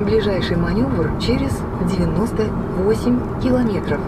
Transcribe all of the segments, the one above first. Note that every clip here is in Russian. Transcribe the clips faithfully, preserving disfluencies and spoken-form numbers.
Ближайший маневр через девяносто восемь километров.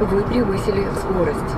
Вы превысили скорость.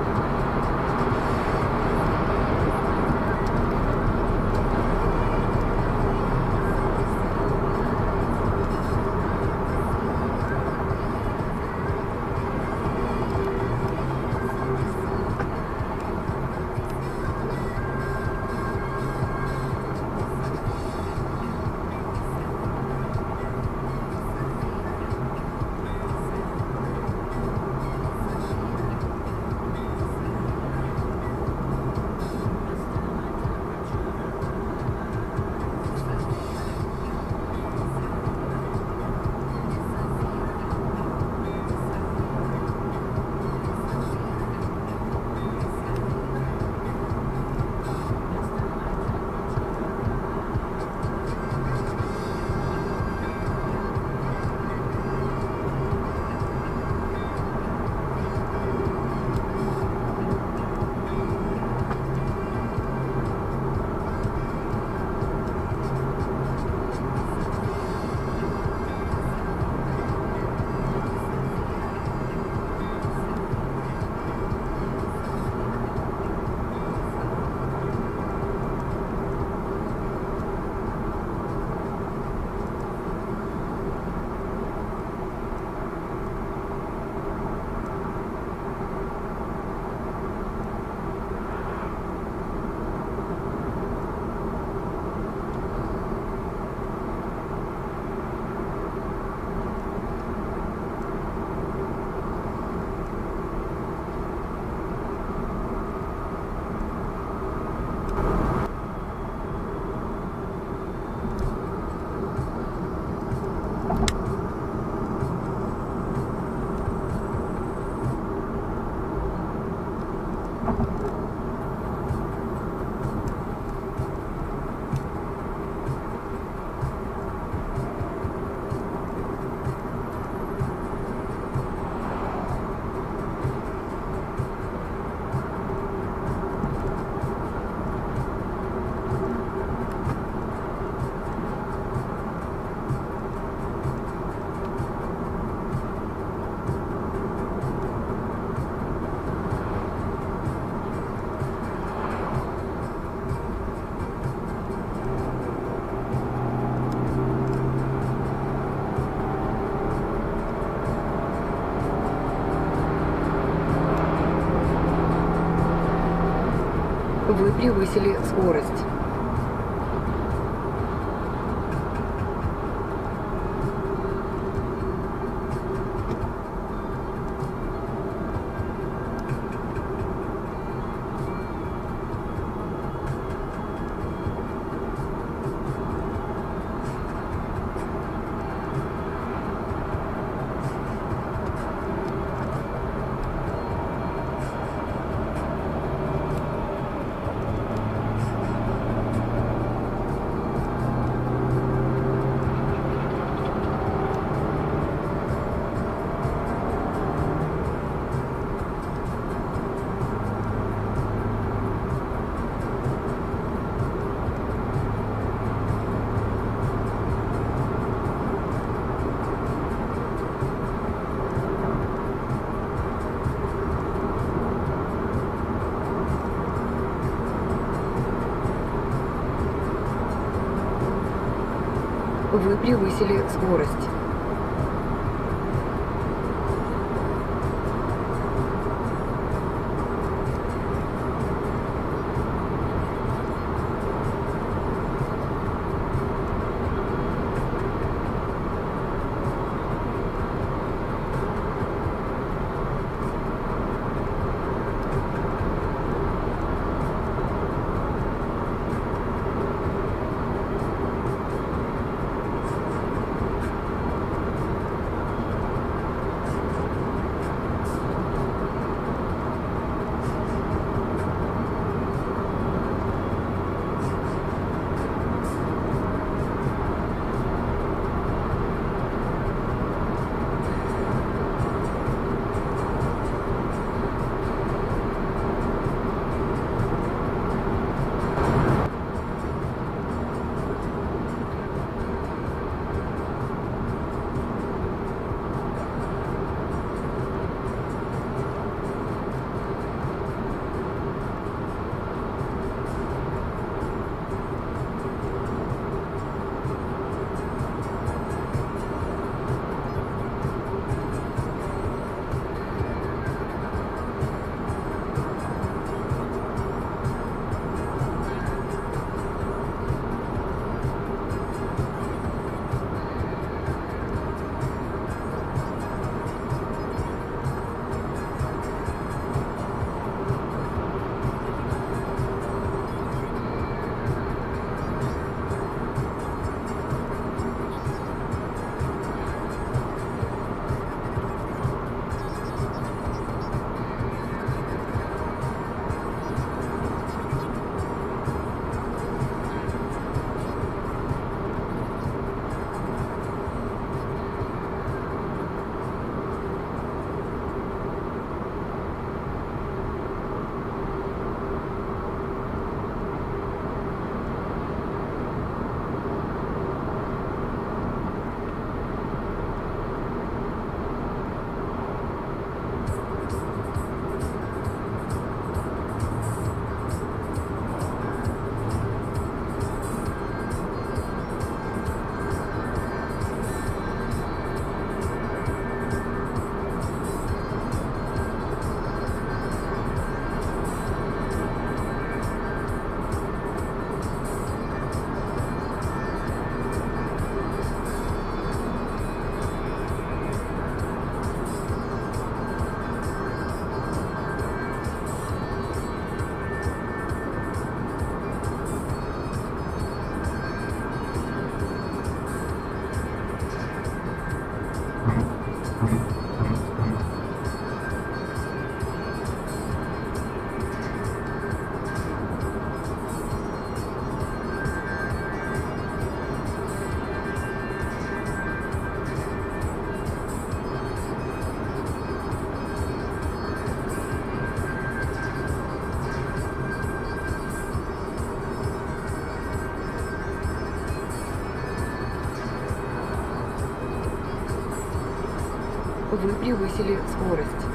Вы превысили скорость. Вы превысили скорость. Вы превысили скорость.